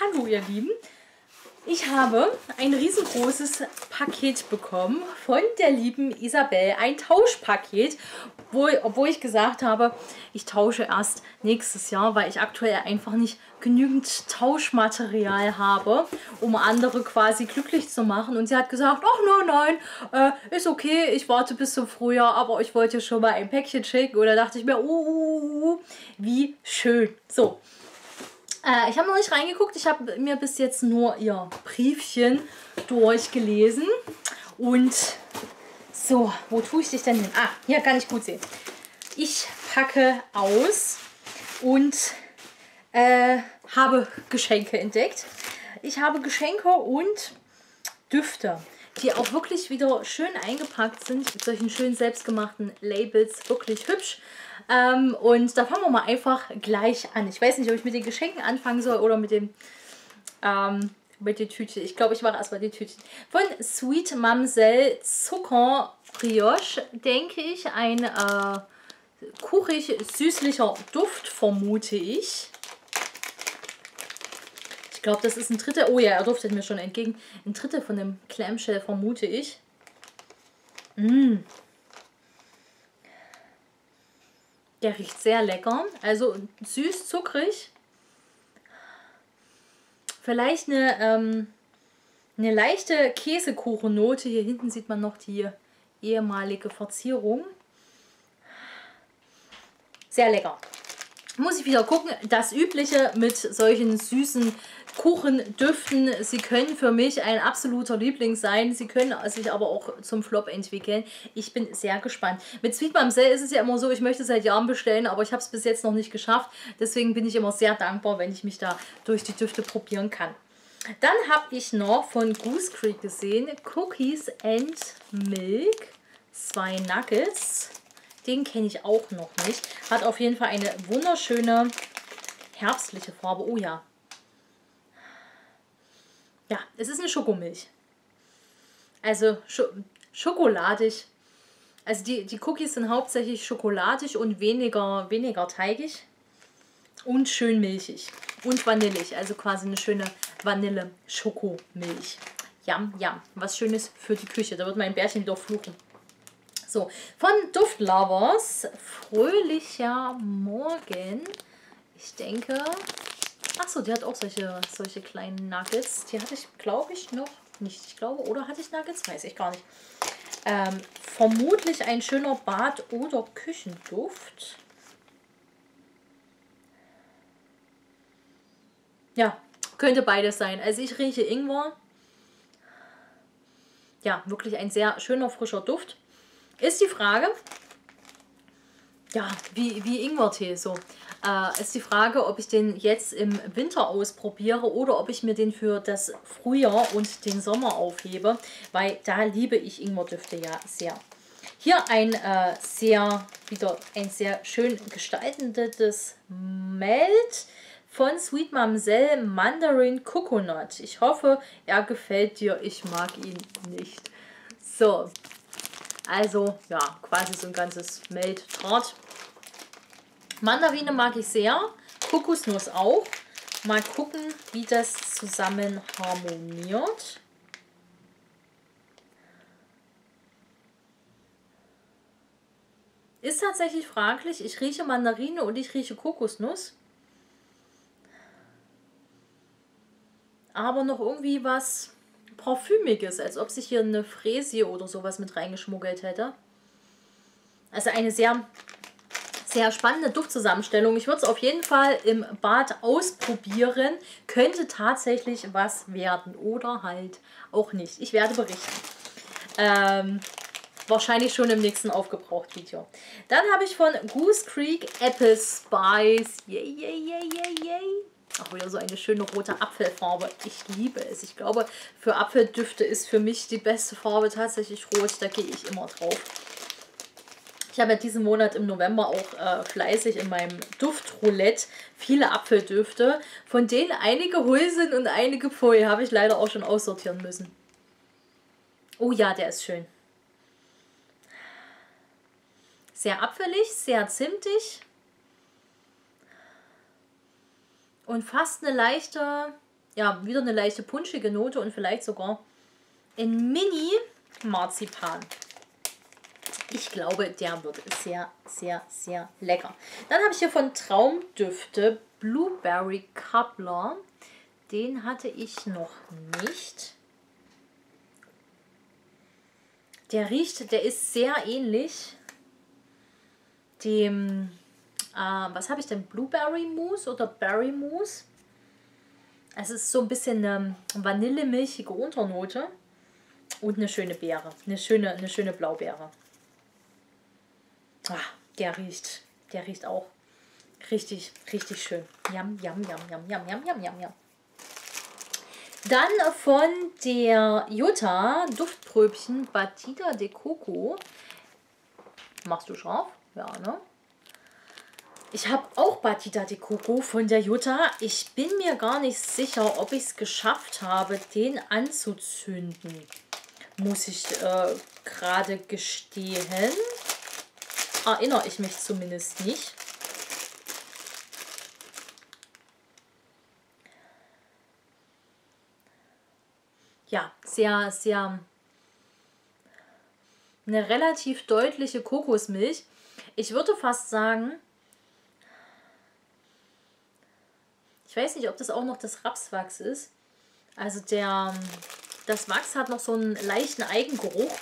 Hallo ihr Lieben, ich habe ein riesengroßes Paket bekommen von der lieben Isabelle, ein Tauschpaket, obwohl ich gesagt habe, ich tausche erst nächstes Jahr, weil ich aktuell einfach nicht genügend Tauschmaterial habe, um andere quasi glücklich zu machen. Und sie hat gesagt, ach nein, ist okay, ich warte bis zum Frühjahr, aber ich wollte schon mal ein Päckchen schicken. Und da dachte ich mir, wie schön. So. Ich habe noch nicht reingeguckt, ich habe mir bis jetzt nur ihr Briefchen durchgelesen. Und so, wo tue ich dich denn hin? Ah, hier kann ich gut sehen. Ich packe aus und habe Geschenke entdeckt. Ich habe Geschenke und Düfte, die auch wirklich wieder schön eingepackt sind mit solchen schönen selbstgemachten Labels, wirklich hübsch. Und da fangen wir mal einfach gleich an. Ich weiß nicht, ob ich mit den Geschenken anfangen soll oder mit den Tütchen. Ich glaube, ich mache erstmal die Tütchen. Von Sweet Mamsell Zucker Brioche, denke ich. Ein kuchig süßlicher Duft, vermute ich. Ich glaube, das ist ein Drittel. Oh ja, er duftet mir schon entgegen. Ein Drittel von dem Clamshell, vermute ich. Der riecht sehr lecker, also süß, zuckrig. Vielleicht eine leichte Käsekuchennote. Hier hinten sieht man noch die ehemalige Verzierung. Sehr lecker. Muss ich wieder gucken. Das Übliche mit solchen süßen Kuchendüften. Sie können für mich ein absoluter Liebling sein. Sie können sich aber auch zum Flop entwickeln. Ich bin sehr gespannt. Mit Sweet Mamsell ist es ja immer so, ich möchte es seit Jahren bestellen, aber ich habe es bis jetzt noch nicht geschafft. Deswegen bin ich immer sehr dankbar, wenn ich mich da durch die Düfte probieren kann. Dann habe ich noch von Goose Creek gesehen Cookies and Milk. 2 Nuggets. Den kenne ich auch noch nicht. Hat auf jeden Fall eine wunderschöne herbstliche Farbe. Oh ja. Ja, es ist eine Schokomilch. Also schokoladig. Also die Cookies sind hauptsächlich schokoladig und weniger teigig. Und schön milchig. Und vanillig. Also quasi eine schöne Vanille-Schokomilch. Jam, jam. Was Schönes für die Küche. Da wird mein Bärchen wieder fluchen. So, von Duftlovers, Fröhlicher Morgen, ich denke, achso, die hat auch solche kleinen Nuggets, die hatte ich, glaube ich, noch nicht, ich glaube, oder hatte ich Nuggets, weiß ich gar nicht. Vermutlich ein schöner Bad- oder Küchenduft. Ja, könnte beides sein, also ich rieche Ingwer. Ja, wirklich ein sehr schöner, frischer Duft. Ist die Frage, ja, wie Ingwertee so, ist die Frage, ob ich den jetzt im Winter ausprobiere oder ob ich mir den für das Frühjahr und den Sommer aufhebe, weil da liebe ich Ingwerdüfte ja sehr. Hier wieder ein sehr schön gestaltendes Melt von Sweet Mamsell Mandarin Coconut. Ich hoffe, er gefällt dir, ich mag ihn nicht. So. Also, ja, quasi so ein ganzes Meltdraht. Mandarine mag ich sehr. Kokosnuss auch. Mal gucken, wie das zusammen harmoniert. Ist tatsächlich fraglich. Ich rieche Mandarine und ich rieche Kokosnuss. Aber noch irgendwie was Parfümiges, als ob sich hier eine Fräsie oder sowas mit reingeschmuggelt hätte. Also eine sehr, sehr spannende Duftzusammenstellung. Ich würde es auf jeden Fall im Bad ausprobieren. Könnte tatsächlich was werden oder halt auch nicht. Ich werde berichten. Wahrscheinlich schon im nächsten Aufgebraucht-Video. Dann habe ich von Goose Creek Apple Spice. Auch wieder so eine schöne rote Apfelfarbe. Ich liebe es. Ich glaube, für Apfeldüfte ist für mich die beste Farbe tatsächlich rot. Da gehe ich immer drauf. Ich habe ja diesen Monat im November auch fleißig in meinem Duftroulette viele Apfeldüfte, von denen einige hohl sind und einige pfui. Habe ich leider auch schon aussortieren müssen. Oh ja, der ist schön. Sehr apfelig, sehr zimtig. Und fast eine leichte ja, wieder eine leichte punschige Note und vielleicht sogar ein Mini-Marzipan. Ich glaube, der wird sehr, sehr, sehr lecker. Dann habe ich hier von Traumdüfte Blueberry Cobbler. Den hatte ich noch nicht. Der riecht, der ist sehr ähnlich dem, was habe ich denn, Blueberry Mousse oder Berry Mousse. Es ist so ein bisschen eine vanillemilchige Unternote und eine schöne Beere, eine schöne Blaubeere. Ah, der riecht auch richtig, richtig schön. Yum, yum, yum, yum, yum, yum, yum, yum, yum. Dann von der Jutta Duftpröbchen Batida de Coco. Machst du scharf? Ja, ne? Ich habe auch Batida de Coco von der Jutta. Ich bin mir gar nicht sicher, ob ich es geschafft habe, den anzuzünden. Muss ich gerade gestehen. Erinnere ich mich zumindest nicht. Ja, sehr, sehr, eine relativ deutliche Kokosmilch. Ich würde fast sagen, ich weiß nicht, ob das auch noch das Rapswachs ist. Also das Wachs hat noch so einen leichten Eigengeruch.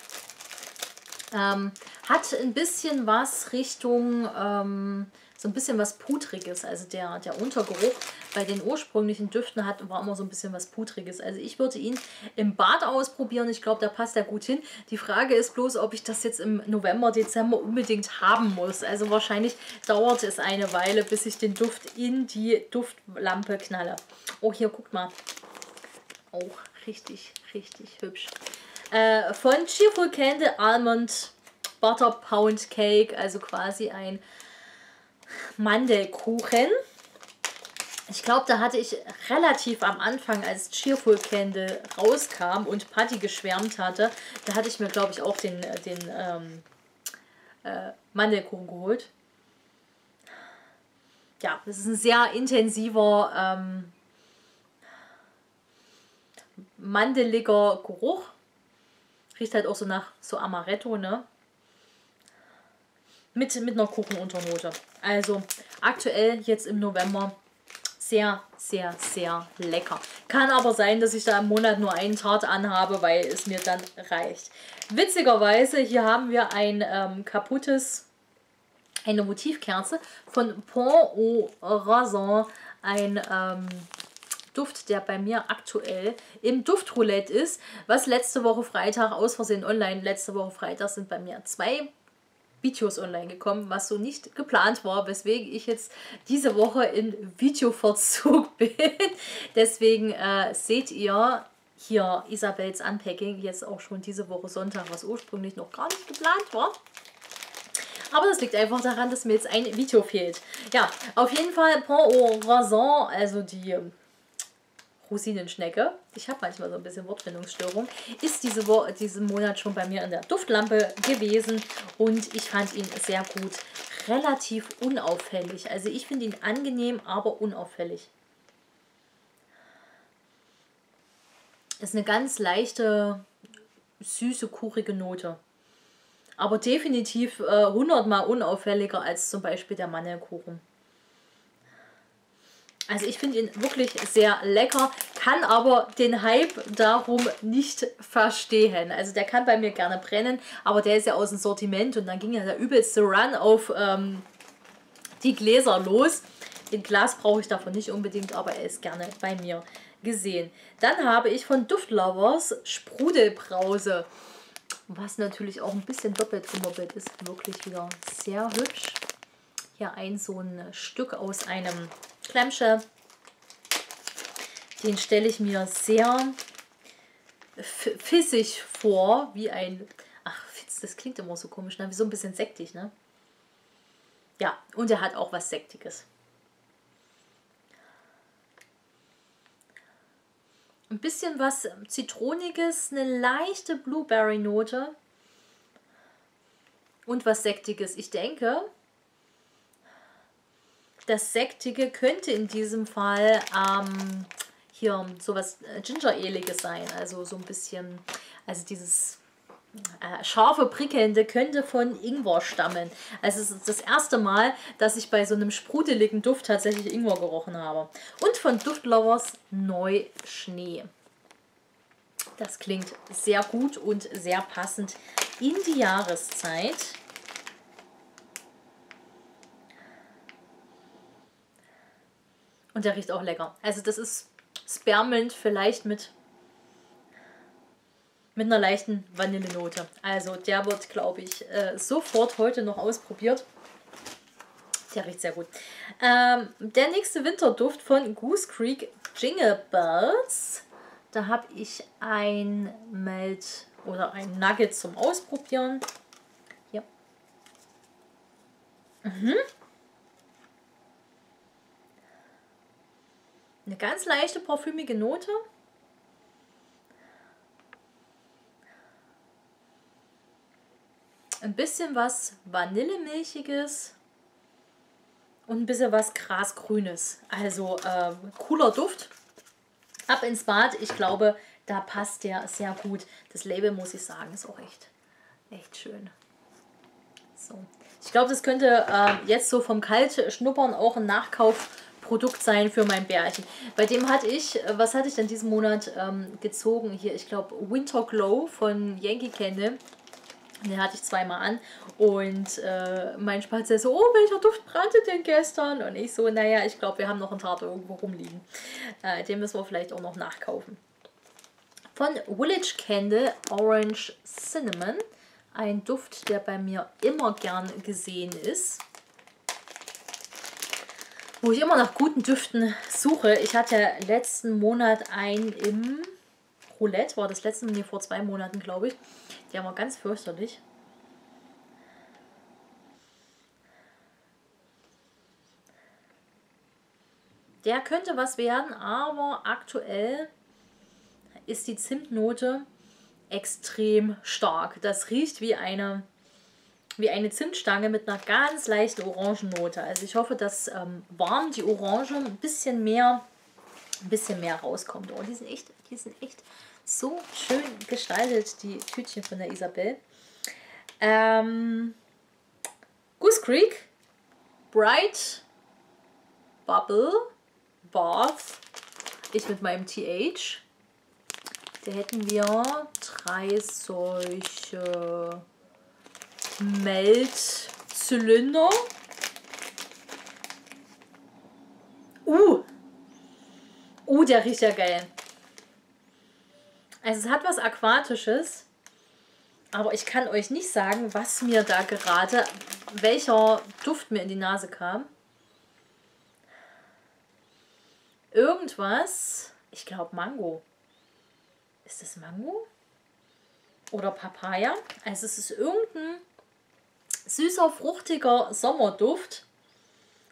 Hat ein bisschen was Richtung, so ein bisschen was Pudriges. Also der Untergeruch bei den ursprünglichen Düften war immer so ein bisschen was Pudriges. Also ich würde ihn im Bad ausprobieren. Ich glaube, da passt er gut hin. Die Frage ist bloß, ob ich das jetzt im November, Dezember unbedingt haben muss. Also wahrscheinlich dauert es eine Weile, bis ich den Duft in die Duftlampe knalle. Oh, hier, guckt mal. Auch richtig, richtig hübsch. Von Cheerful Candle Almond Butter Pound Cake, also quasi ein Mandelkuchen. Ich glaube, da hatte ich relativ am Anfang, als Cheerful Candle rauskam und Patty geschwärmt hatte, da hatte ich mir, glaube ich, auch den Mandelkuchen geholt. Ja, das ist ein sehr intensiver, mandeliger Geruch. Riecht halt auch so nach so Amaretto, ne? Mit einer Kuchenunternote. Also aktuell jetzt im November sehr, sehr, sehr lecker. Kann aber sein, dass ich da im Monat nur einen Tart anhabe, weil es mir dann reicht. Witzigerweise, hier haben wir ein eine Motivkerze von Pont au Raisin. Ein Duft, der bei mir aktuell im Duftroulette ist, was letzte Woche Freitag aus Versehen online. Letzte Woche Freitag sind bei mir zwei Videos online gekommen, was so nicht geplant war, weswegen ich jetzt diese Woche in Videoverzug bin. Deswegen seht ihr hier Isabelles Unpacking jetzt auch schon diese Woche Sonntag, was ursprünglich noch gar nicht geplant war. Aber das liegt einfach daran, dass mir jetzt ein Video fehlt. Ja, auf jeden Fall Pont au Raisin, also die Rosinenschnecke, ich habe manchmal so ein bisschen Wortfindungsstörung, ist diesen Monat schon bei mir in der Duftlampe gewesen und ich fand ihn sehr gut. Relativ unauffällig. Also ich finde ihn angenehm, aber unauffällig. Ist eine ganz leichte, süße, kurige Note. Aber definitiv 100-mal unauffälliger als zum Beispiel der Mandelkuchen. Also ich finde ihn wirklich sehr lecker, kann aber den Hype darum nicht verstehen. Also der kann bei mir gerne brennen, aber der ist ja aus dem Sortiment und dann ging ja der übelste Run auf die Gläser los. Den Glas brauche ich davon nicht unbedingt, aber er ist gerne bei mir gesehen. Dann habe ich von Duftlovers Sprudelbrause, was natürlich auch ein bisschen doppelt gemoppelt ist, wirklich wieder sehr hübsch. Hier so ein Stück aus einem Klemmsche. Den stelle ich mir sehr fissig vor, wie ein, ach, das klingt immer so komisch, ne? Wie so ein bisschen sektig, ne? Ja, und er hat auch was Sektiges. Ein bisschen was Zitroniges, eine leichte Blueberry-Note und was Sektiges. Ich denke, das Sektige könnte in diesem Fall hier sowas Ginger-eliges sein, also so ein bisschen, also dieses scharfe, prickelnde könnte von Ingwer stammen. Also es ist das erste Mal, dass ich bei so einem sprudeligen Duft tatsächlich Ingwer gerochen habe. Und von Duftlovers Neu Schnee. Das klingt sehr gut und sehr passend in die Jahreszeit. Und der riecht auch lecker. Also das ist Spearmint, vielleicht mit einer leichten Vanillenote. Also der wird, glaube ich, sofort heute noch ausprobiert. Der riecht sehr gut. Der nächste Winterduft von Goose Creek, Jingle Bells. Da habe ich ein Melt oder ein Nugget zum Ausprobieren. Hier. Mhm. Eine ganz leichte parfümige Note. Ein bisschen was Vanillemilchiges und ein bisschen was Grasgrünes. Also cooler Duft. Ab ins Bad. Ich glaube, da passt der sehr gut. Das Label, muss ich sagen, ist auch echt schön. So. Ich glaube, das könnte jetzt so vom Kaltschnuppern auch ein Nachkaufprodukt sein für mein Bärchen. Bei dem hatte ich, was hatte ich denn diesen Monat gezogen? Hier, ich glaube, Winter Glow von Yankee Candle. Den hatte ich zweimal an und mein Spatzel so, oh, welcher Duft brannte denn gestern? Und ich so, naja, ich glaube, wir haben noch einen Tarte irgendwo rumliegen. Den müssen wir vielleicht auch noch nachkaufen. Von Village Candle Orange Cinnamon. Ein Duft, der bei mir immer gern gesehen ist. Wo ich immer nach guten Düften suche. Ich hatte letzten Monat einen im Roulette, war das letzte, nee, vor 2 Monaten, glaube ich. Die war ganz fürchterlich. Der könnte was werden, aber aktuell ist die Zimtnote extrem stark. Das riecht wie eine Zimtstange mit einer ganz leichten Orangennote. Also ich hoffe, dass warm die Orange ein bisschen mehr rauskommt. Oh, die sind echt so schön gestaltet, die Tütchen von der Isabelle. Goose Creek Bright Bubble Bath. Ich mit meinem TH. Da hätten wir 3 solche Meltzylinder. Der riecht ja geil. Also es hat was Aquatisches, aber ich kann euch nicht sagen, was mir da gerade, welcher Duft mir in die Nase kam. Irgendwas, ich glaube Mango. Ist das Mango? Oder Papaya? Also es ist irgendein süßer, fruchtiger Sommerduft.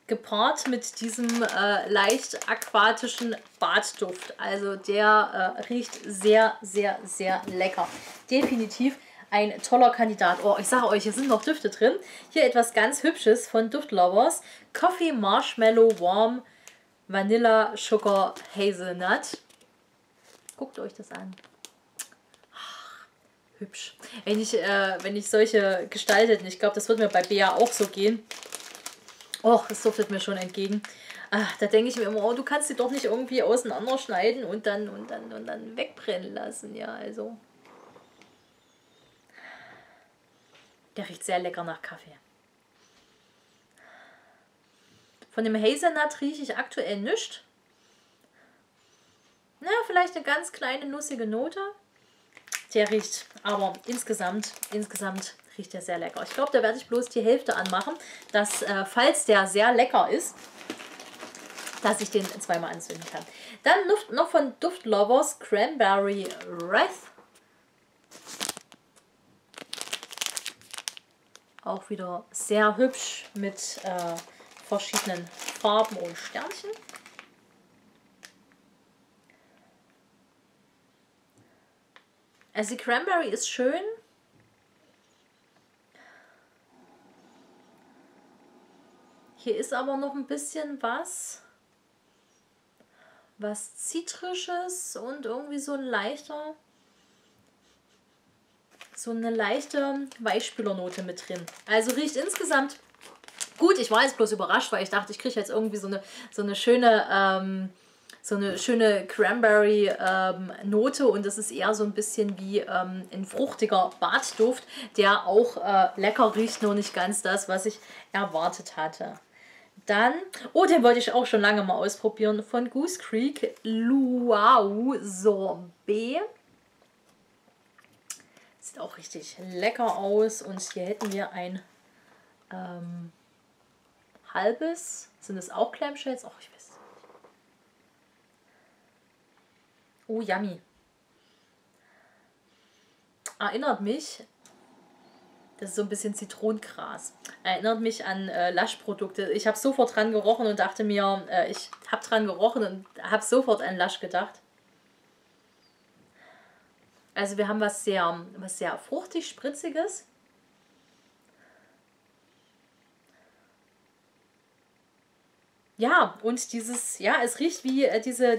Gepaart mit diesem leicht aquatischen Badduft. Also der riecht sehr, sehr, sehr lecker. Definitiv ein toller Kandidat. Oh, ich sage euch, hier sind noch Düfte drin. Hier etwas ganz Hübsches von Duftlovers. Coffee Marshmallow Warm Vanilla Sugar Hazelnut. Guckt euch das an. Hübsch. Wenn ich solche gestalteten, ich glaube, das wird mir bei Bea auch so gehen. Och, das duftet mir schon entgegen. Ach, da denke ich mir immer, oh, du kannst sie doch nicht irgendwie auseinanderschneiden und dann wegbrennen lassen. Ja, also. Der riecht sehr lecker nach Kaffee. Von dem Hazelnut rieche ich aktuell nichts. Na, vielleicht eine ganz kleine nussige Note. Der riecht, aber insgesamt riecht der sehr lecker. Ich glaube, da werde ich bloß die Hälfte anmachen, dass, falls der sehr lecker ist, dass ich den zweimal anzünden kann. Dann noch von Duftlovers Cranberry Wrath. Auch wieder sehr hübsch mit verschiedenen Farben und Sternchen. Also die Cranberry ist schön. Hier ist aber noch ein bisschen was was Zitrisches und irgendwie so ein leichter, so eine leichte Weichspülernote mit drin. Also riecht insgesamt gut. Ich war jetzt bloß überrascht, weil ich dachte, ich kriege jetzt irgendwie so eine schöne Cranberry-Note und das ist eher so ein bisschen wie ein fruchtiger Badduft, der auch lecker riecht, nur nicht ganz das, was ich erwartet hatte. Dann, oh, den wollte ich auch schon lange mal ausprobieren, von Goose Creek, Luau Sorbet. Sieht auch richtig lecker aus und hier hätten wir ein halbes, sind das auch Clamshells? Oh, ich weiß es nicht. Oh, yummy. Erinnert mich, das ist so ein bisschen Zitronengras, erinnert mich an Lush-Produkte. Ich habe sofort dran gerochen und dachte mir, an Lush gedacht. Also wir haben was sehr fruchtig, spritziges. Ja, und dieses, ja, es riecht wie diese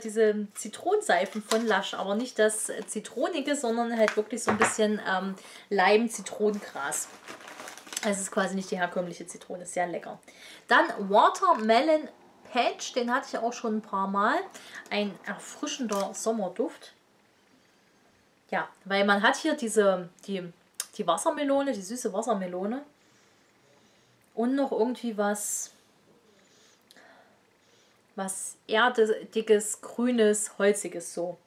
Zitronenseifen von Lush, aber nicht das Zitronige, sondern halt wirklich so ein bisschen Leim-Zitronengras. Es ist quasi nicht die herkömmliche Zitrone, ist sehr lecker. Dann Watermelon Patch, den hatte ich auch schon ein paar Mal. Ein erfrischender Sommerduft. Ja, weil man hat hier die Wassermelone, die süße Wassermelone und noch irgendwie was erdiges, grünes, holziges so.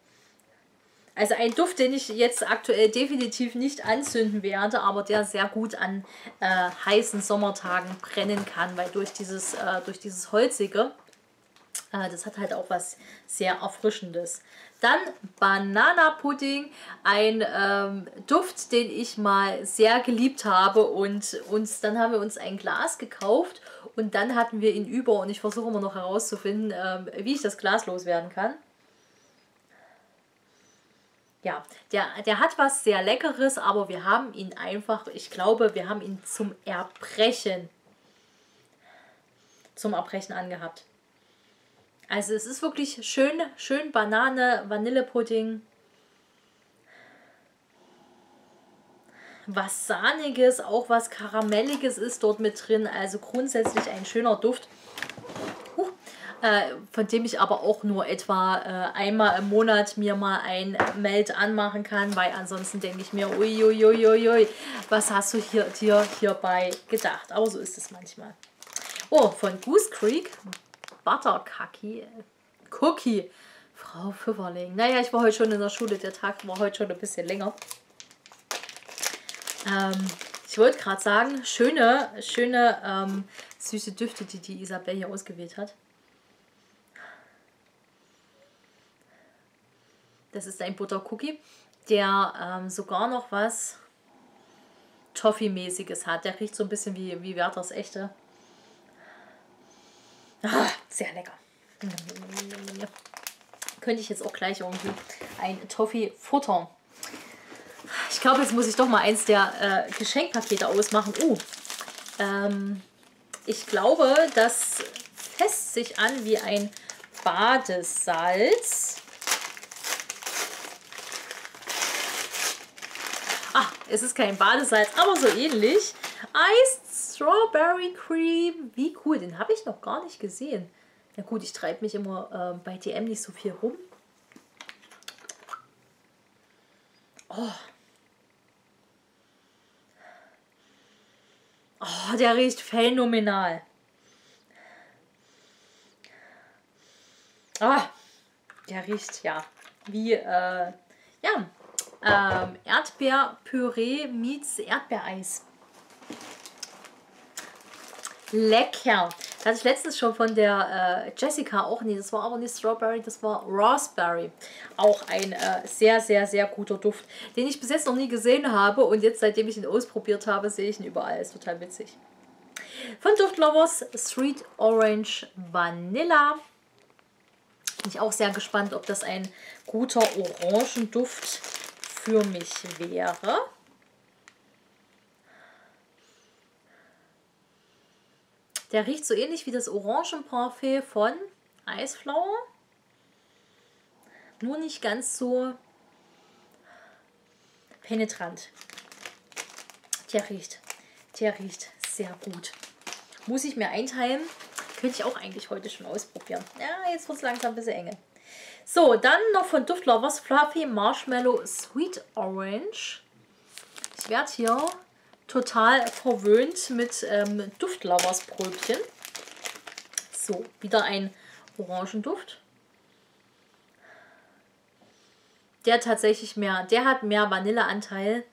Also ein Duft, den ich jetzt aktuell definitiv nicht anzünden werde, aber der sehr gut an heißen Sommertagen brennen kann, weil durch dieses Holzige, das hat halt auch was sehr Erfrischendes. Dann Bananapudding, ein Duft, den ich mal sehr geliebt habe und dann haben wir uns ein Glas gekauft und dann hatten wir ihn über und ich versuche immer noch herauszufinden, wie ich das Glas loswerden kann. Ja, der hat was sehr Leckeres, aber wir haben ihn einfach, ich glaube, wir haben ihn zum Erbrechen angehabt. Also es ist wirklich schön Banane, Vanillepudding, was Sahniges, auch was Karamelliges ist dort mit drin. Also grundsätzlich ein schöner Duft, von dem ich aber auch nur etwa einmal im Monat mir mal ein Melt anmachen kann, weil ansonsten denke ich mir, uiuiuiui, was hast du hierbei gedacht? Aber so ist es manchmal. Oh, von Goose Creek. Buttercookie, Frau Pfifferling. Naja, ich war heute schon in der Schule, der Tag war heute schon ein bisschen länger. Ich wollte gerade sagen, schöne süße Düfte, die Isabelle hier ausgewählt hat. Das ist ein Buttercookie, der sogar noch was Toffee-mäßiges hat. Der riecht so ein bisschen wie Werthers echte. Ah, sehr lecker. Könnte ich jetzt auch gleich irgendwie ein Toffee futtern. Ich glaube, jetzt muss ich doch mal eins der Geschenkpakete ausmachen. Ich glaube, das fässt sich an wie ein Badesalz. Ah, es ist kein Badesalz, aber so ähnlich. Eis. Strawberry Cream, wie cool, den habe ich noch gar nicht gesehen. Na gut, ich treibe mich immer bei DM nicht so viel rum. Oh. Oh, der riecht phänomenal. Ah, der riecht, ja, wie, Erdbeerpüree meets Erdbeereis. Lecker. Das hatte ich letztens schon von der Jessica auch. Nee, das war aber nicht Strawberry, das war Raspberry. Auch ein sehr guter Duft, den ich bis jetzt noch nie gesehen habe. Und jetzt, seitdem ich ihn ausprobiert habe, sehe ich ihn überall. Ist total witzig. Von Duftlovers Sweet Orange Vanilla. Bin ich auch sehr gespannt, ob das ein guter Orangenduft für mich wäre. Der riecht so ähnlich wie das Orangenparfait von Iceflower. Nur nicht ganz so penetrant. Der riecht sehr gut. Muss ich mir einteilen. Könnte ich auch eigentlich heute schon ausprobieren. Ja, jetzt wird es langsam ein bisschen enge. So, dann noch von Duftlovers Fluffy Marshmallow Sweet Orange. Ich werde hier total verwöhnt mit Duftlovers Pröbchen. So, wieder ein Orangenduft. Der hat mehr Vanilleanteil.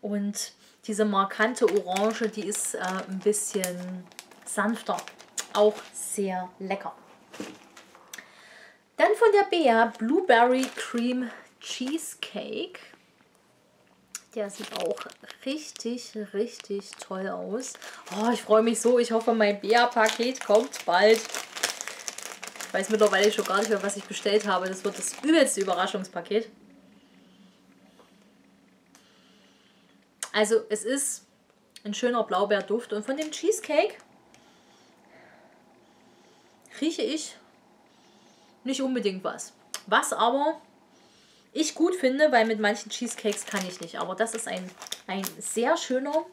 Und diese markante Orange, die ist ein bisschen sanfter. Auch sehr lecker. Dann von der Bea Blueberry Cream Cheesecake. Der sieht auch richtig, richtig toll aus. Oh, ich freue mich so. Ich hoffe, mein Bea-Paket kommt bald. Ich weiß mittlerweile schon gar nicht mehr, was ich bestellt habe. Das wird das übelste Überraschungspaket. Also es ist ein schöner Blaubeerduft. Und von dem Cheesecake rieche ich nicht unbedingt was. Was aber ich gut finde, weil mit manchen Cheesecakes kann ich nicht. Aber das ist ein sehr schöner,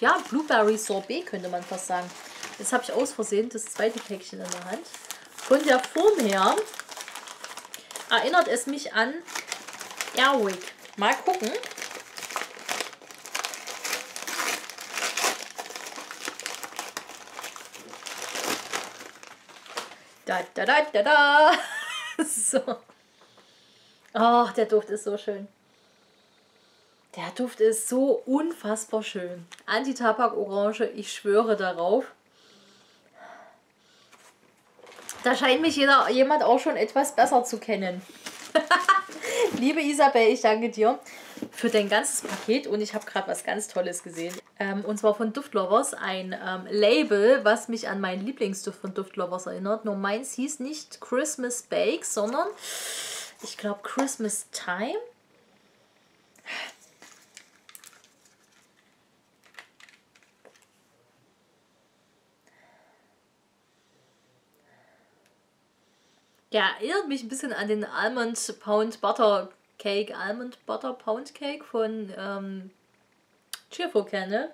ja, Blueberry Sorbet, könnte man fast sagen. Jetzt habe ich aus Versehen das zweite Päckchen in der Hand. Von der Form her erinnert es mich an Airwick. Mal gucken. Da, da, da, da, da. So. Ach, der Duft ist so schön. Der Duft ist so unfassbar schön. Anti-Tabak-Orange, ich schwöre darauf. Da scheint mich jemand auch schon etwas besser zu kennen. Liebe Isabelle, ich danke dir für dein ganzes Paket und ich habe gerade was ganz Tolles gesehen. Und zwar von Duftlovers ein Label, was mich an meinen Lieblingsduft von Duftlovers erinnert. Nur meins hieß nicht Christmas Bakes, sondern ich glaube Christmas Time. Ja, erinnert mich ein bisschen an den Almond Butter Pound Cake von Cheerful Candle.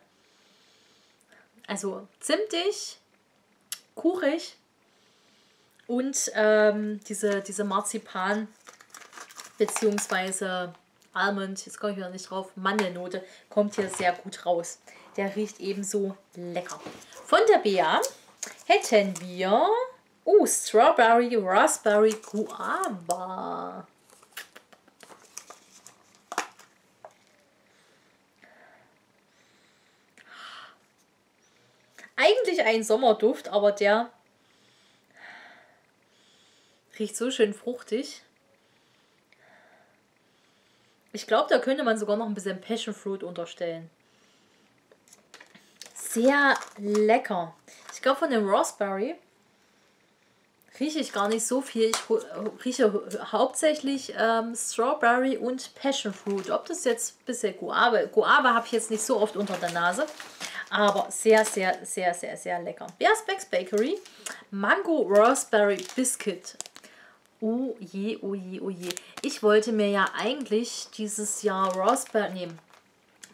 Also zimtig, kuchig und diese Marzipan bzw. Almond, jetzt komme ich wieder nicht drauf, Mandelnote kommt hier sehr gut raus. Der riecht ebenso lecker. Von der Bea hätten wir Strawberry, Raspberry, Guava. Eigentlich ein Sommerduft, aber der riecht so schön fruchtig. Ich glaube, da könnte man sogar noch ein bisschen Passion Fruit unterstellen. Sehr lecker. Ich glaube, von dem Raspberry rieche ich gar nicht so viel. Ich rieche hauptsächlich Strawberry und Passion Fruit. Ob das jetzt ein bisschen Guava habe ich jetzt nicht so oft unter der Nase. Aber sehr, sehr, sehr, sehr, sehr lecker. Beas Wax Bakery Mango Raspberry Biscuit. Oh je, oh je, oh je. Ich wollte mir ja eigentlich dieses Jahr Raspberry nehmen.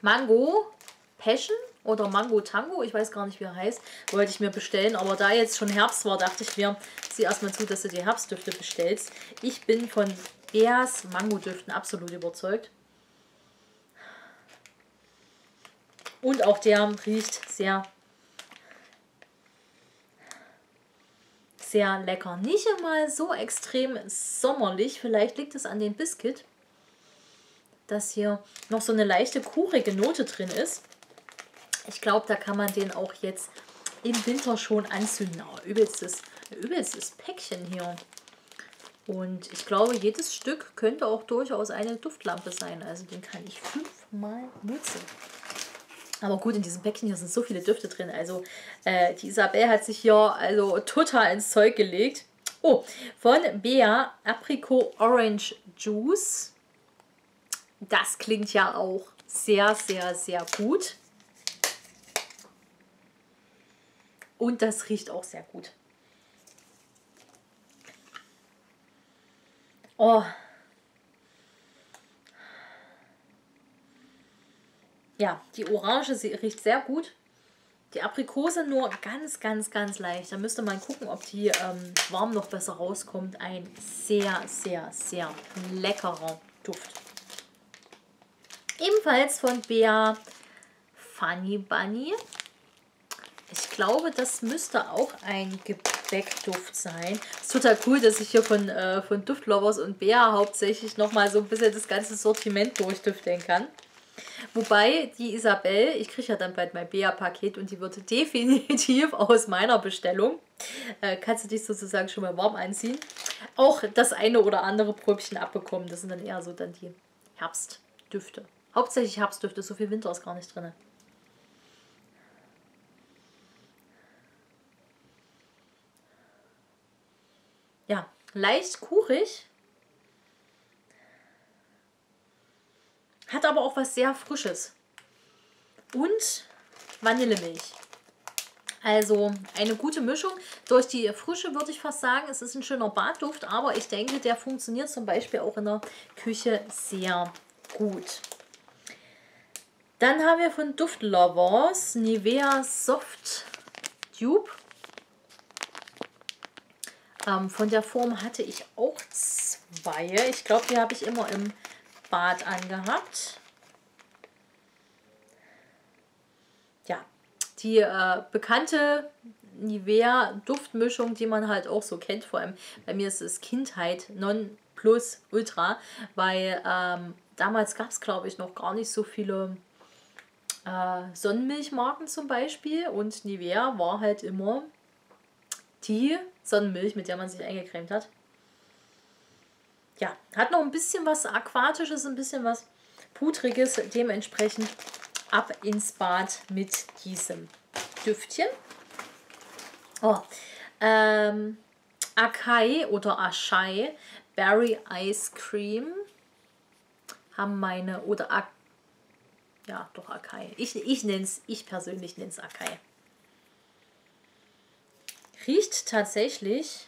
Mango Passion oder Mango Tango, ich weiß gar nicht, wie er heißt, wollte ich mir bestellen. Aber da jetzt schon Herbst war, dachte ich mir, sieh erstmal zu, dass du die Herbstdüfte bestellst. Ich bin von Beas Mangodüften absolut überzeugt. Und auch der riecht sehr, sehr lecker. Nicht einmal so extrem sommerlich. Vielleicht liegt es an dem Biscuit, dass hier noch so eine leichte kuchige Note drin ist. Ich glaube, da kann man den auch jetzt im Winter schon anzünden. Oh, übelstes Päckchen hier. Und ich glaube, jedes Stück könnte auch durchaus eine Duftlampe sein. Also den kann ich 5-mal nutzen. Aber gut, in diesem Päckchen hier sind so viele Düfte drin. Also die Isabelle hat sich hier also total ins Zeug gelegt. Oh, von Bea Apricot Orange Juice. Das klingt ja auch sehr, sehr, sehr gut. Und das riecht auch sehr gut. Oh. Ja, die Orange, sie riecht sehr gut. Die Aprikose nur ganz, ganz, ganz leicht. Da müsste man gucken, ob die warm noch besser rauskommt. Ein sehr, sehr, sehr leckerer Duft. Ebenfalls von Bea Funny Bunny. Ich glaube, das müsste auch ein Gebäckduft sein. Es ist total cool, dass ich hier von Duftlovers und Bea hauptsächlich nochmal so ein bisschen das ganze Sortiment durchdüfteln kann. Wobei die Isabelle, ich kriege ja dann bald mein Bea-Paket und die wird definitiv aus meiner Bestellung, kannst du dich sozusagen schon mal warm anziehen, auch das eine oder andere Pröbchen abbekommen. Das sind dann eher so dann die Herbstdüfte. Hauptsächlich Herbstdüfte, so viel Winter ist gar nicht drin. Ja, leicht kuchig. Hat aber auch was sehr Frisches. Und Vanillemilch. Also eine gute Mischung. Durch die Frische würde ich fast sagen, es ist ein schöner Badduft, aber ich denke, der funktioniert zum Beispiel auch in der Küche sehr gut. Dann haben wir von Duftlovers Nivea Soft Tube. Von der Form hatte ich auch zwei. Ich glaube, die habe ich immer im Bad angehabt. Ja, die bekannte Nivea Duftmischung, die man halt auch so kennt, vor allem bei mir ist es Kindheit non plus ultra, weil damals gab es, glaube ich, noch gar nicht so viele Sonnenmilchmarken zum Beispiel und Nivea war halt immer die Sonnenmilch, mit der man sich eingecremt hat. Ja, hat noch ein bisschen was Aquatisches, ein bisschen was Pudriges, dementsprechend ab ins Bad mit diesem Düftchen. Oh, Acai oder Acai Berry Ice Cream haben meine, oder ja, doch Acai. Ich persönlich nenne es Acai. Riecht tatsächlich...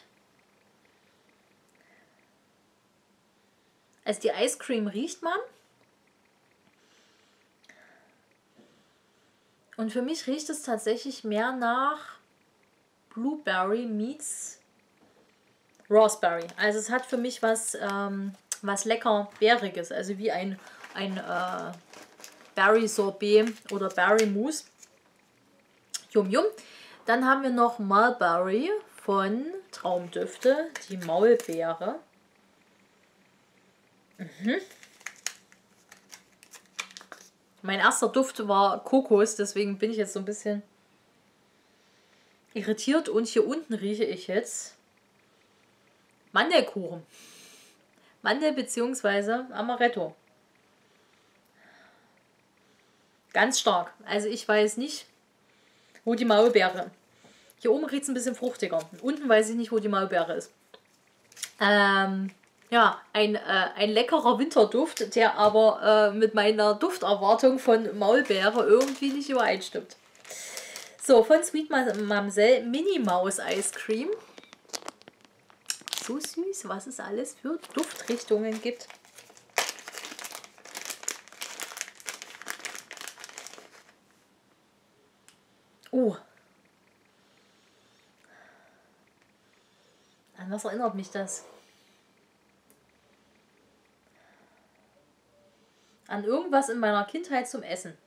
Also die Ice Cream riecht man. Und für mich riecht es tatsächlich mehr nach Blueberry meets Raspberry. Also es hat für mich was, was lecker Bäriges. Also wie ein Berry Sorbet oder Berry Mousse. Yum yum. Dann haben wir noch Mulberry von Traumdüfte, die Maulbeere. Mhm. Mein erster Duft war Kokos, deswegen bin ich jetzt so ein bisschen irritiert. Und hier unten rieche ich jetzt Mandelkuchen. Mandel bzw. Amaretto. Ganz stark. Also ich weiß nicht, wo die Maulbeere. Hier oben riecht es ein bisschen fruchtiger. Unten weiß ich nicht, wo die Maulbeere ist. Ja, ein leckerer Winterduft, der aber mit meiner Dufterwartung von Maulbeere irgendwie nicht übereinstimmt. So, von Sweet Mamsell Mini Maus Ice Cream. So süß, was es alles für Duftrichtungen gibt. Oh. An was erinnert mich das? An irgendwas in meiner Kindheit zum Essen.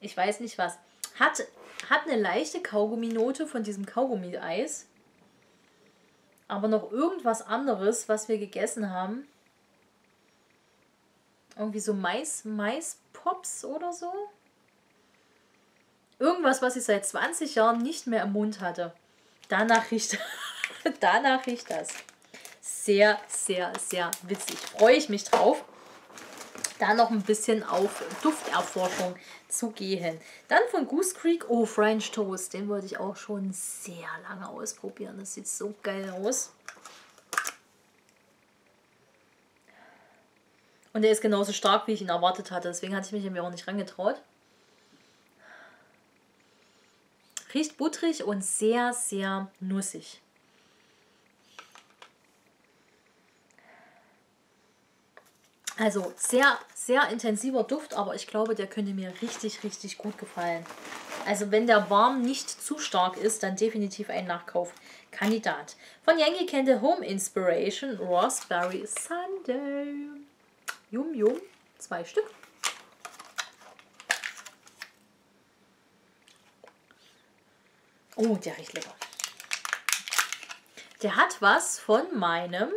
Ich weiß nicht was. Hat eine leichte Kaugummi-Note von diesem Kaugummi-Eis. Aber noch irgendwas anderes, was wir gegessen haben. Irgendwie so Mais-Pops oder so. Irgendwas, was ich seit 20 Jahren nicht mehr im Mund hatte. Danach riecht das. Sehr, sehr, sehr witzig. Freue ich mich drauf, da noch ein bisschen auf Dufterforschung zu gehen. Dann von Goose Creek, oh, French Toast. Den wollte ich auch schon sehr lange ausprobieren. Das sieht so geil aus. Und der ist genauso stark, wie ich ihn erwartet hatte. Deswegen hatte ich mich ihm ja auch nicht rangetraut. Riecht butterig und sehr, sehr nussig. Also sehr, sehr intensiver Duft, aber ich glaube, der könnte mir richtig, richtig gut gefallen. Also wenn der warm nicht zu stark ist, dann definitiv ein Nachkaufkandidat. Von Yankee Candle Home Inspiration Raspberry Sunday. Yum, yum. 2 Stück. Oh, der riecht lecker. Der hat was von meinem...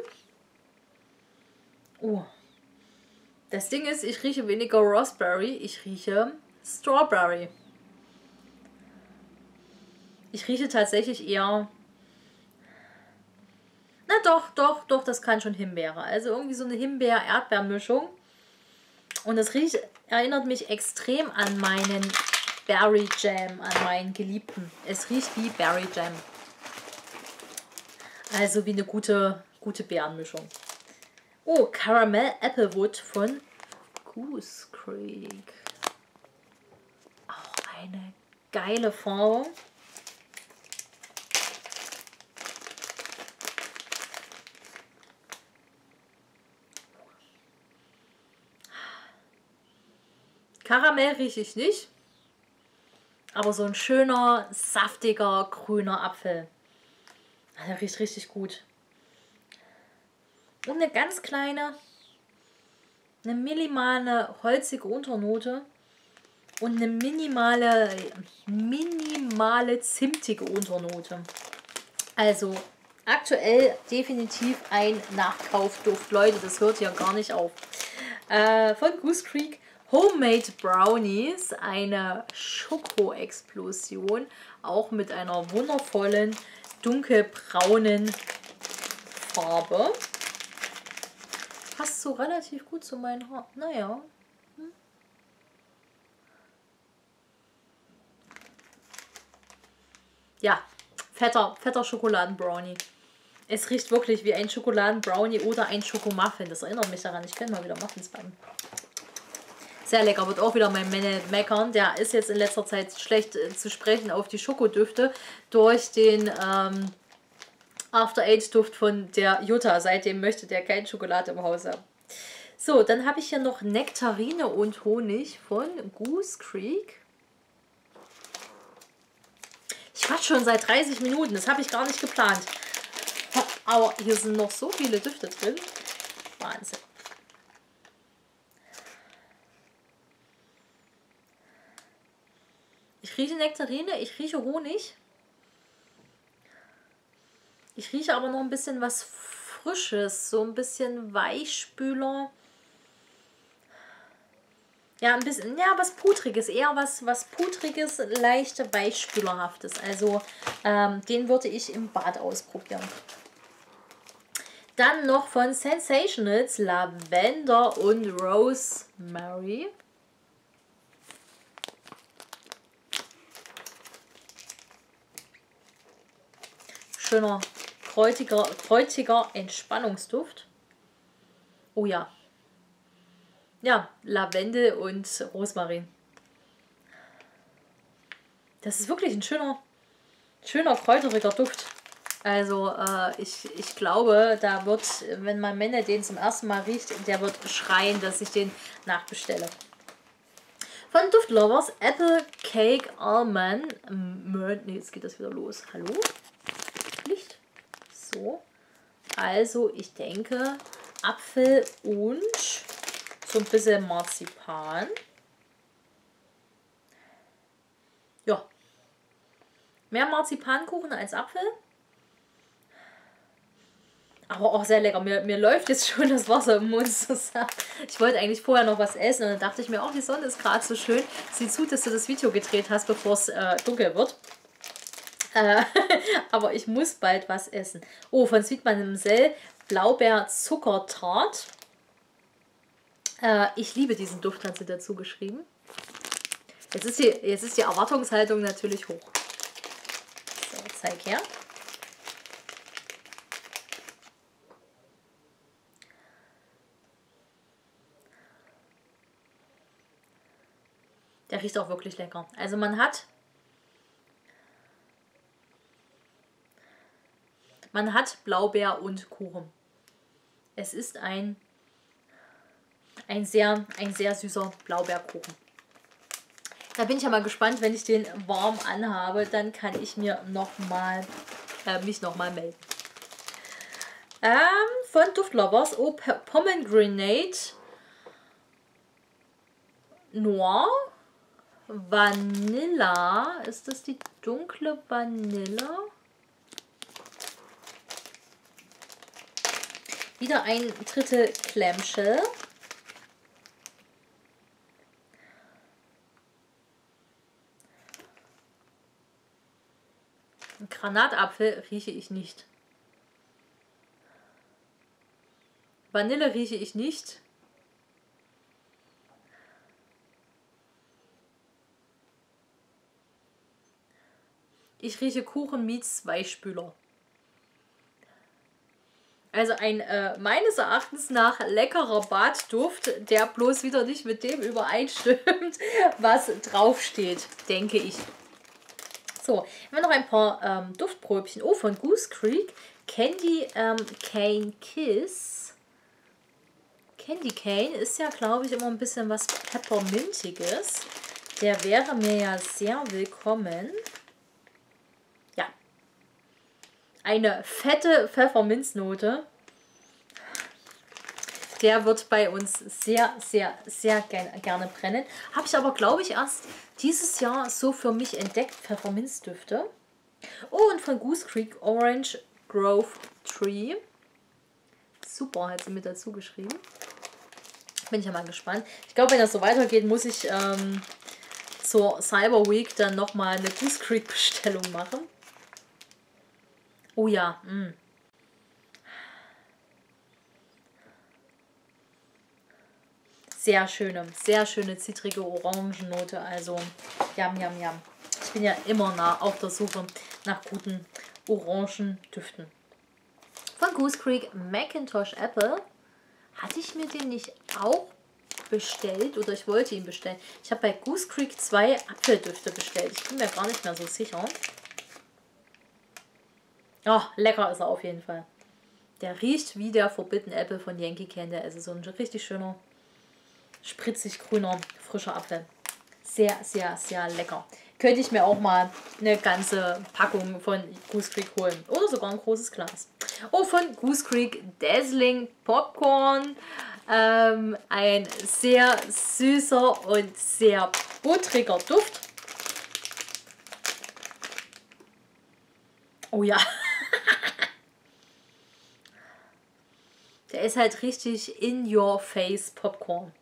Oh. Das Ding ist, ich rieche weniger Raspberry, ich rieche Strawberry. Ich rieche tatsächlich eher... Na doch, doch, doch, das kann schon Himbeere. Also irgendwie so eine Himbeer-Erdbeer-Mischung. Und das riecht, erinnert mich extrem an meinen Berry Jam, an meinen Geliebten. Es riecht wie Berry Jam. Also wie eine gute Beerenmischung. Oh, Caramel Applewood von Goose Creek. Auch eine geile Form. Karamell rieche ich nicht, aber so ein schöner, saftiger, grüner Apfel. Der riecht richtig gut. Und eine ganz kleine, eine minimale holzige Unternote und eine minimale zimtige Unternote. Also aktuell definitiv ein Nachkaufduft. Leute, das hört ja gar nicht auf. Von Goose Creek Homemade Brownies, eine Schoko-Explosion, auch mit einer wundervollen dunkelbraunen Farbe. Passt so relativ gut zu meinen Haaren. Naja. Hm. Ja, fetter Schokoladenbrownie. Es riecht wirklich wie ein Schokoladenbrownie oder ein Schokomuffin. Das erinnert mich daran. Ich kann mal wieder Muffins backen. Sehr lecker, wird auch wieder mein Männle meckern. Der ist jetzt in letzter Zeit schlecht zu sprechen auf die Schokodüfte durch den After-Age-Duft von der Jutta. Seitdem möchte der keine Schokolade im Haus haben. So, dann habe ich hier noch Nektarine und Honig von Goose Creek. Ich warte schon seit 30 Minuten, das habe ich gar nicht geplant. Aber hier sind noch so viele Düfte drin. Wahnsinn. Ich rieche Nektarine, ich rieche Honig. Ich rieche aber noch ein bisschen was Frisches, so ein bisschen Weichspüler. Ja, ein bisschen, ja, was Pudriges, eher was Pudriges, leicht Weichspülerhaftes. Also den würde ich im Bad ausprobieren. Dann noch von Sensationals Lavender und Rosemary. Schöner, kräutiger Entspannungsduft. Oh ja. Ja, Lavendel und Rosmarin. Das ist wirklich ein schöner kräuteriger Duft. Also ich glaube, da wird, wenn mein Männer den zum ersten Mal riecht, der wird schreien, dass ich den nachbestelle. Von Duftlovers Apple Cake Almond. Nee, jetzt geht das wieder los. Hallo? So, also ich denke Apfel und so ein bisschen Marzipan. Ja, mehr Marzipankuchen als Apfel. Aber auch sehr lecker. Mir läuft jetzt schon das Wasser im Mund zusammen. Ich wollte eigentlich vorher noch was essen und dann dachte ich mir, oh, die Sonne ist gerade so schön. Sieh zu, dass du das Video gedreht hast, bevor es dunkel wird. Aber ich muss bald was essen. Oh, von Sweet Mamsell Blaubeer-Zuckertart. Ich liebe diesen Duft, hat sie dazu geschrieben. Jetzt ist die Erwartungshaltung natürlich hoch. So, zeig her. Der riecht auch wirklich lecker. Also man hat Blaubeer und Kuchen. Es ist ein Ein sehr süßer Blaubeerkuchen. Da bin ich ja mal gespannt, wenn ich den warm anhabe, dann kann ich mir mich nochmal melden. Von Duftlovers, oh, Pomegranate Noir, Vanilla, ist das die dunkle Vanille? Wieder ein Drittel Clamshell. Granatapfel rieche ich nicht. Vanille rieche ich nicht. Ich rieche Kuchen meets Zweispüler. Also ein meines Erachtens nach leckerer Badduft, der bloß wieder nicht mit dem übereinstimmt, was draufsteht, denke ich. So, haben wir noch ein paar Duftpröbchen. Oh, von Goose Creek. Candy Cane Kiss. Candy Cane ist ja, glaube ich, immer ein bisschen was Peppermintiges. Der wäre mir ja sehr willkommen. Ja. Eine fette Pfefferminznote. Der wird bei uns sehr gerne brennen. Habe ich aber, glaube ich, erst dieses Jahr so für mich entdeckt, Pfefferminzdüfte. Oh, und von Goose Creek Orange Grove Tree. Super, hat sie mit dazu geschrieben. Bin ich ja mal gespannt. Ich glaube, wenn das so weitergeht, muss ich zur Cyber Week dann nochmal eine Goose Creek Bestellung machen. Oh ja, Sehr schöne zitrige Orangennote, also jam. Ich bin ja immer auf der Suche nach guten Orangendüften. Von Goose Creek Macintosh Apple. Hatte ich mir den nicht auch bestellt oder ich wollte ihn bestellen? Ich habe bei Goose Creek 2 Apfeldüfte bestellt. Ich bin mir gar nicht mehr so sicher. Oh, lecker ist er auf jeden Fall. Der riecht wie der Forbidden Apple von Yankee Candle. Also so ein richtig schöner, spritzig grüner, frischer Apfel. Sehr lecker. Könnte ich mir auch mal eine ganze Packung von Goose Creek holen. Oder sogar ein großes Glas. Oh, von Goose Creek Dazzling Popcorn. Ein sehr süßer und sehr buttriger Duft. Oh ja. Der ist halt richtig in your face Popcorn.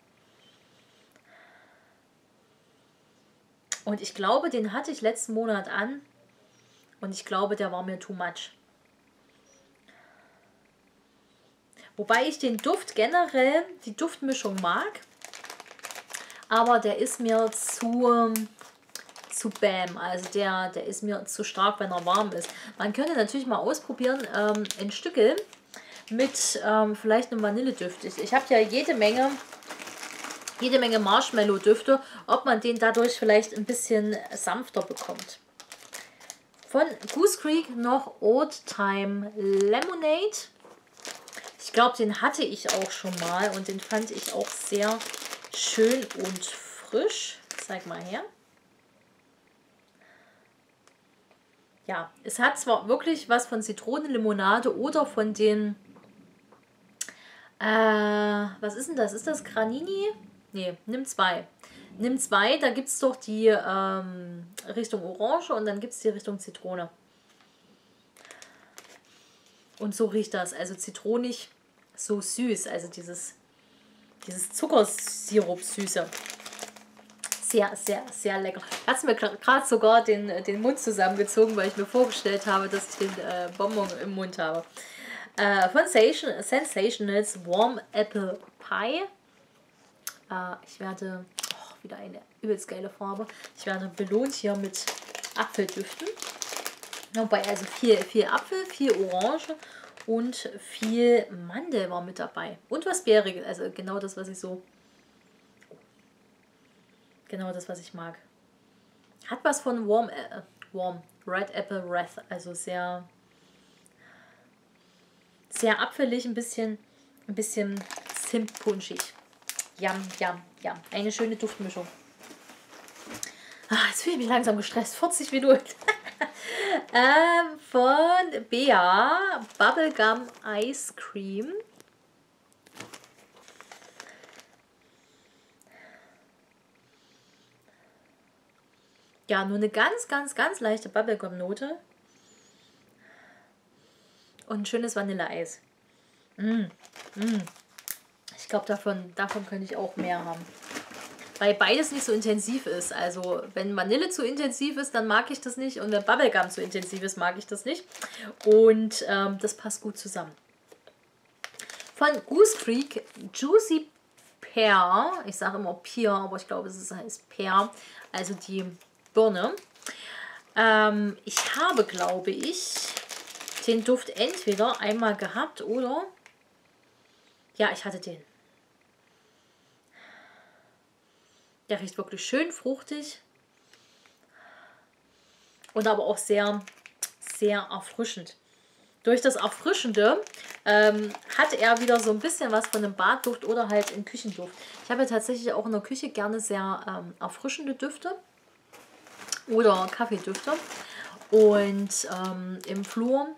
Und ich glaube, den hatte ich letzten Monat an und ich glaube, der war mir too much. Wobei ich den Duft generell, die Duftmischung mag, aber der ist mir zu bam, also der ist mir zu stark, wenn er warm ist. Man könnte natürlich mal ausprobieren, in Stückel mit vielleicht einem Vanilledüft. Ich habe ja jede Menge Marshmallow-Düfte, ob man den dadurch vielleicht ein bisschen sanfter bekommt. Von Goose Creek noch Old Time Lemonade. Ich glaube, den hatte ich auch schon mal und den fand ich auch sehr schön und frisch. Zeig mal her. Ja, es hat zwar wirklich was von Zitronenlimonade oder von den... was ist denn das? Ist das Granini? Nee, nimm 2. Nimm 2, da gibt es doch die Richtung Orange und dann gibt es die Richtung Zitrone. Und so riecht das. Also zitronig, so süß. Also dieses Zuckersirup-Süße. Sehr lecker. Hat mir gerade sogar den Mund zusammengezogen, weil ich mir vorgestellt habe, dass ich den Bonbon im Mund habe. Von Sensationals Warm Apple Pie. Ich werde, wieder eine übelst geile Farbe, ich werde belohnt hier mit Apfeldüften. Wobei also viel Apfel, viel Orange und viel Mandel war mit dabei. Und was Bäriges, also genau das, was ich so, genau das, was ich mag. Hat was von warm Red Apple Wrath, also sehr apfelig, ein bisschen zimtpunschig. Jam, jam, jam. Eine schöne Duftmischung. Jetzt fühle ich mich langsam gestresst. 40 Minuten. Von Bea. Bubblegum Ice Cream. Ja, nur eine ganz, ganz, ganz leichte Bubblegum-Note. Und ein schönes Vanilleeis. Mm, mm. Ich glaube, davon könnte ich auch mehr haben. Weil beides nicht so intensiv ist. Also wenn Vanille zu intensiv ist, dann mag ich das nicht. Und wenn Bubblegum zu intensiv ist, mag ich das nicht. Und das passt gut zusammen. Von Goose Creek, Juicy Pear. Ich sage immer Pear, aber ich glaube, es heißt Pear. Also die Birne. Ich habe, glaube ich, den Duft entweder einmal gehabt oder... Ja, ich hatte den. Der riecht wirklich schön fruchtig und aber auch sehr, sehr erfrischend. Durch das Erfrischende hat er wieder so ein bisschen was von einem Badduft oder halt einem Küchenduft. Ich habe ja tatsächlich auch in der Küche gerne sehr erfrischende Düfte oder Kaffeedüfte und im Flur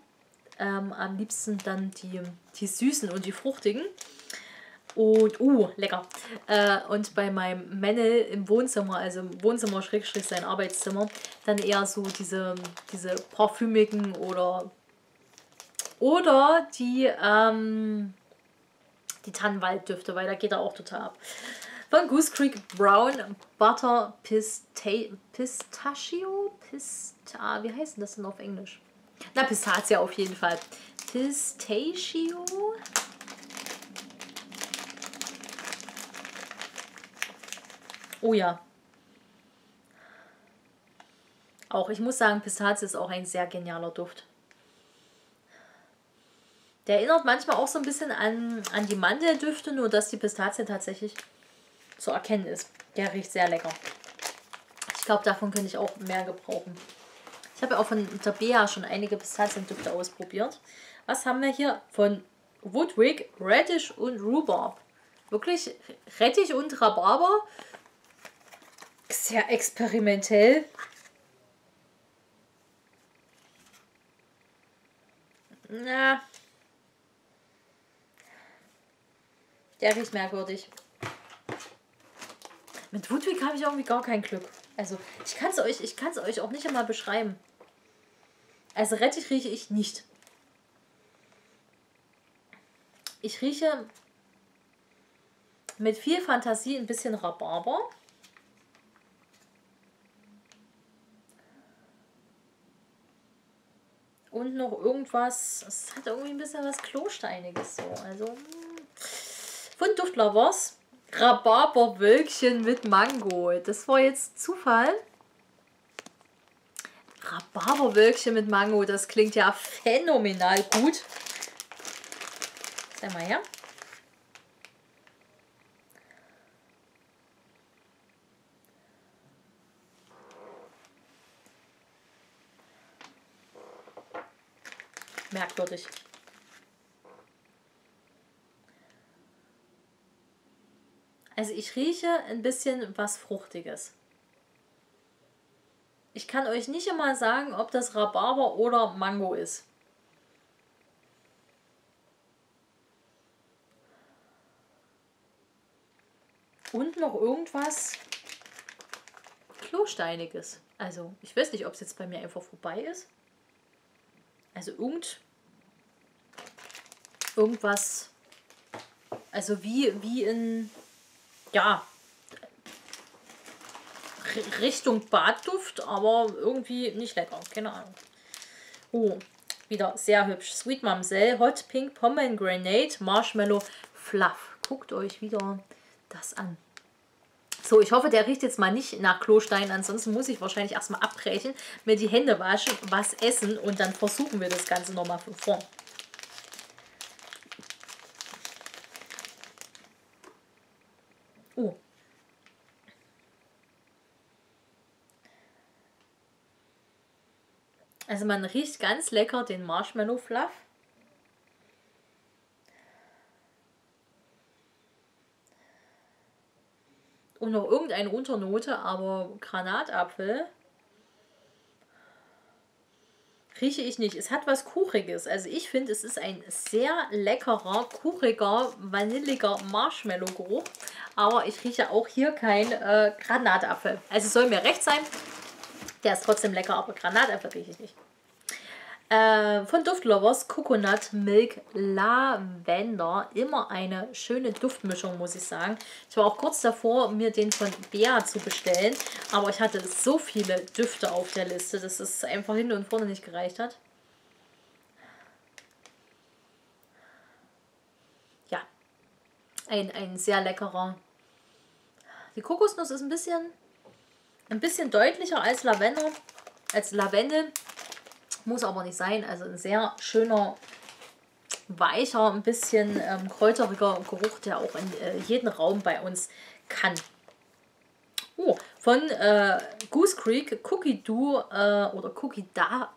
am liebsten dann die süßen und die fruchtigen. Und, lecker. Und bei meinem Männel im Wohnzimmer, also im Wohnzimmer / sein Arbeitszimmer, dann eher so diese parfümigen oder die Tannenwalddüfte, weil da geht er auch total ab. Von Goose Creek Brown Butter Pistachio? Wie heißt denn das denn auf Englisch? Na, Pistazie auf jeden Fall. Pistachio? Oh ja. Auch, ich muss sagen, Pistazie ist auch ein sehr genialer Duft. Der erinnert manchmal auch so ein bisschen an die Mandeldüfte, nur dass die Pistazie tatsächlich zu erkennen ist. Der riecht sehr lecker. Ich glaube, davon könnte ich auch mehr gebrauchen. Ich habe ja auch von der Bea schon einige Pistaziendüfte ausprobiert. Was haben wir hier? Von Woodwick, Radish und Rhubarb. Wirklich Rettich und Rhabarber. Sehr experimentell. Na. Der riecht merkwürdig. Mit Woodwick habe ich irgendwie gar kein Glück. Also, ich kann es euch auch nicht einmal beschreiben. Also, Rettich rieche ich nicht. Ich rieche mit viel Fantasie ein bisschen Rhabarber. Und noch irgendwas, es hat irgendwie ein bisschen was Klosteiniges so. Also, von Duftlovers, Rhabarberwölkchen mit Mango. Das war jetzt Zufall. Rhabarberwölkchen mit Mango, das klingt ja phänomenal gut. Sag mal her. Merkwürdig. Also ich rieche ein bisschen was Fruchtiges. Ich kann euch nicht immer sagen, ob das Rhabarber oder Mango ist. Und noch irgendwas Klosteiniges. Also ich weiß nicht, ob es jetzt bei mir einfach vorbei ist. Also irgendwas, also wie in, ja, Richtung Badduft, aber irgendwie nicht lecker, keine Ahnung. Oh, wieder sehr hübsch. Sweet Mamsell, Hot Pink Pomegranate, Marshmallow Fluff. Guckt euch wieder das an. So, ich hoffe, der riecht jetzt mal nicht nach Klostein. Ansonsten muss ich wahrscheinlich erstmal abbrechen, mir die Hände waschen, was essen und dann versuchen wir das Ganze nochmal von vorn. Oh. Also man riecht ganz lecker den Marshmallow Fluff. Und noch irgendeine Unternote, aber Granatapfel rieche ich nicht. Es hat was Kuchiges. Also ich finde, es ist ein sehr leckerer, kuchiger, vanilliger Marshmallow-Geruch. Aber ich rieche auch hier kein Granatapfel. Also es soll mir recht sein. Der ist trotzdem lecker, aber Granatapfel rieche ich nicht. Von Duftlovers Coconut Milk Lavender. Immer eine schöne Duftmischung, muss ich sagen. Ich war auch kurz davor, mir den von Bea zu bestellen. Aber ich hatte so viele Düfte auf der Liste, dass es einfach hinten und vorne nicht gereicht hat. Ja, ein sehr leckerer. Die Kokosnuss ist ein bisschen deutlicher als Lavender, als Lavendel. Muss aber nicht sein, also ein sehr schöner, weicher, ein bisschen kräuteriger Geruch, der auch in jeden Raum bei uns kann. Oh, von Goose Creek, Cookie Do oder Cookie Do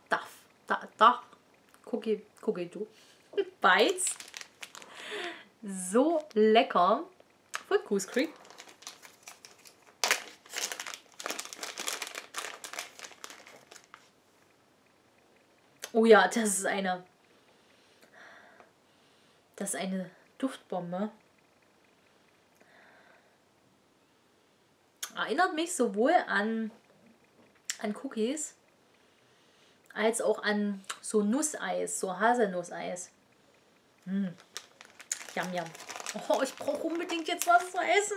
Bites. So lecker. Von Goose Creek. Oh ja, das ist eine Duftbombe. Erinnert mich sowohl an Cookies als auch an so Nusseis, so Haselnusseis. Yum, yum. Oh, ich brauche unbedingt jetzt was zu essen.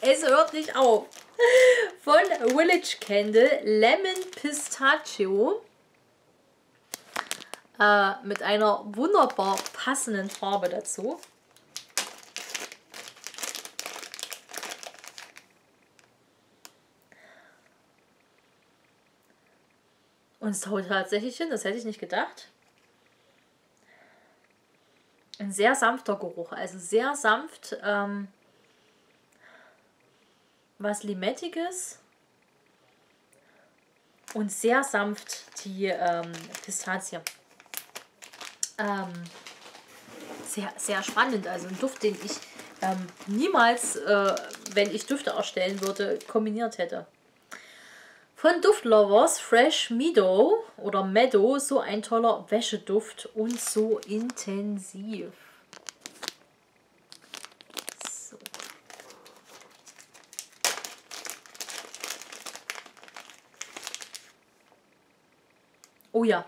Es hört nicht auf. Von Village Candle Lemon Pistachio mit einer wunderbar passenden Farbe dazu. Und es haut tatsächlich hin, das hätte ich nicht gedacht. Ein sehr sanfter Geruch, also sehr sanft. Was Limettiges und sehr sanft die Pistazie. Sehr, sehr spannend, also ein Duft, den ich niemals, wenn ich Düfte erstellen würde, kombiniert hätte. Von Duftlovers Fresh Meadow oder Meadow, so ein toller Wäscheduft und so intensiv. Oh ja.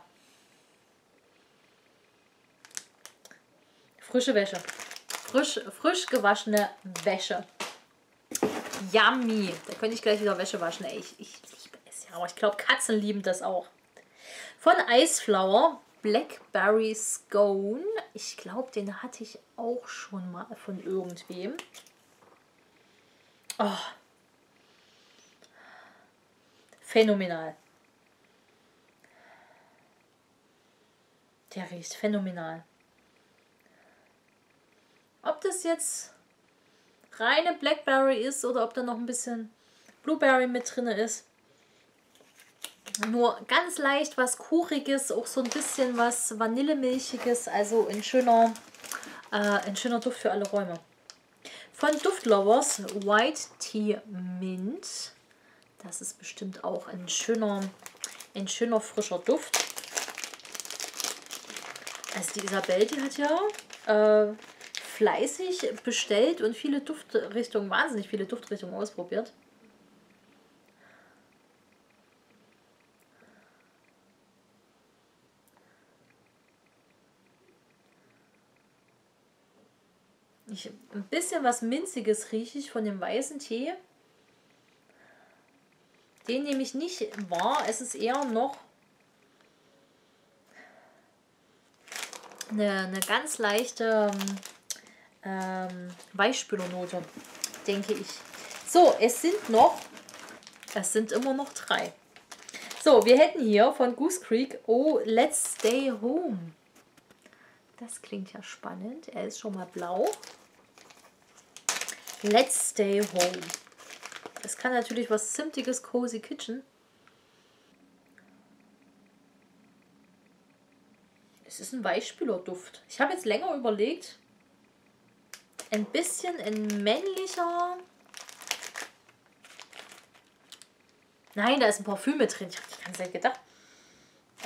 Frische Wäsche. Frisch gewaschene Wäsche. Yummy. Da könnte ich gleich wieder Wäsche waschen. Ey, ich liebe es ja, aber ich glaube, Katzen lieben das auch. Von Iceflower Blackberry Scone. Ich glaube, den hatte ich auch schon mal von irgendwem. Oh. Phänomenal. Der riecht phänomenal. Ob das jetzt reine Blackberry ist oder ob da noch ein bisschen Blueberry mit drin ist. Nur ganz leicht was Kuchiges, auch so ein bisschen was Vanillemilchiges. Also ein schöner Duft für alle Räume. Von Duftlovers White Tea Mint. Das ist bestimmt auch ein schöner frischer Duft. Also die Isabelle, die hat ja fleißig bestellt und viele Duftrichtungen, wahnsinnig viele Duftrichtungen ausprobiert. Ein bisschen was Minziges rieche ich von dem weißen Tee. Den nehme ich nicht wahr, es ist eher noch eine ganz leichte Weichspülernote, denke ich. So, es sind immer noch 3. So, wir hätten hier von Goose Creek, oh, Let's Stay Home. Das klingt ja spannend. Er ist schon mal blau. Let's Stay Home. Es kann natürlich was Zimtiges, Cozy Kitchen. Es ist ein Weichspülerduft. Ich habe jetzt länger überlegt, ein bisschen in männlicher... Nein, da ist ein Parfüm mit drin. Ich habe die ganze Zeit gedacht,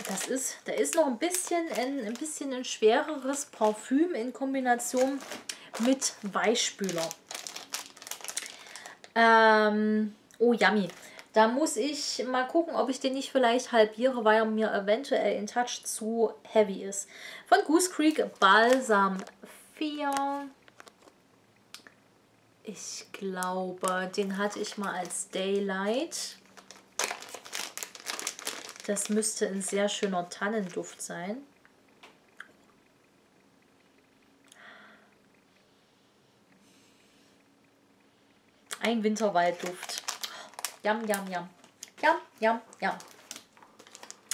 das ist, da ist noch ein bisschen ein schwereres Parfüm in Kombination mit Weichspüler. Oh, yummy. Da muss ich mal gucken, ob ich den nicht vielleicht halbiere, weil er mir eventuell in Touch zu heavy ist. Von Goose Creek Balsam 4. Ich glaube, den hatte ich mal als Daylight. Das müsste ein sehr schöner Tannenduft sein. Ein Winterwaldduft. Yum, yum, yum. Yum, yum, yum.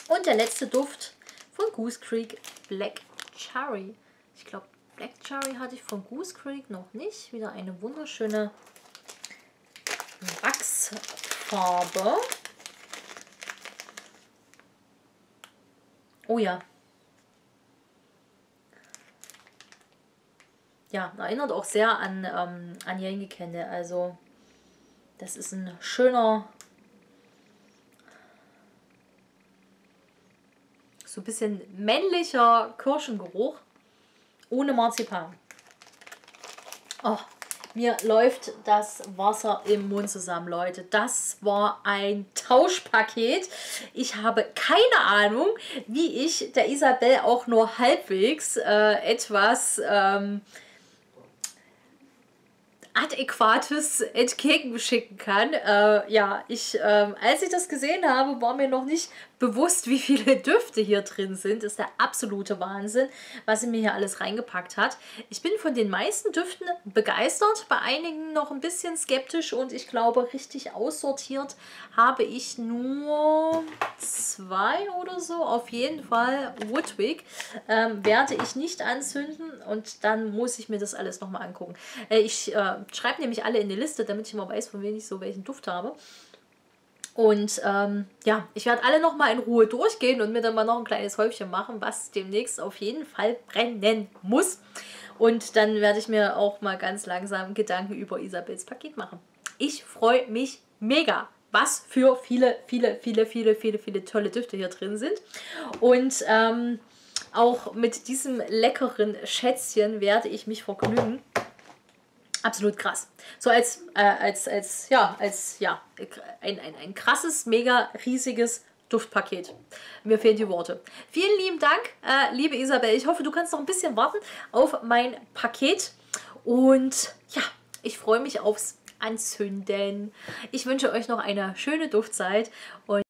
Und der letzte Duft von Goose Creek, Black Cherry. Ich glaube, Black Cherry hatte ich von Goose Creek noch nicht. Wieder eine wunderschöne Wachsfarbe. Oh ja. Ja, erinnert auch sehr an Yankee Candle. Also... Das ist ein schöner, so ein bisschen männlicher Kirschengeruch ohne Marzipan. Oh, mir läuft das Wasser im Mund zusammen, Leute. Das war ein Tauschpaket. Ich habe keine Ahnung, wie ich der Isabelle auch nur halbwegs etwas... Adäquates entgegenschicken kann. Ja, als ich das gesehen habe, war mir noch nicht bewusst, wie viele Düfte hier drin sind. Das ist der absolute Wahnsinn, was sie mir hier alles reingepackt hat. Ich bin von den meisten Düften begeistert, bei einigen noch ein bisschen skeptisch und ich glaube, richtig aussortiert habe ich nur 2 oder so. Auf jeden Fall Woodwick werde ich nicht anzünden und dann muss ich mir das alles nochmal angucken. Ich schreibe nämlich alle in die Liste, damit ich mal weiß, von wem ich so welchen Duft habe. Und ja, ich werde alle nochmal in Ruhe durchgehen und mir dann mal noch ein kleines Häufchen machen, was demnächst auf jeden Fall brennen muss. Und dann werde ich mir auch mal ganz langsam Gedanken über Isabels Paket machen. Ich freue mich mega, was für viele tolle Düfte hier drin sind. Und auch mit diesem leckeren Schätzchen werde ich mich vergnügen. Absolut krass. So als ein krasses, mega riesiges Duftpaket. Mir fehlen die Worte. Vielen lieben Dank, liebe Isabelle. Ich hoffe, du kannst noch ein bisschen warten auf mein Paket. Und ja, ich freue mich aufs Anzünden. Ich wünsche euch noch eine schöne Duftzeit. Und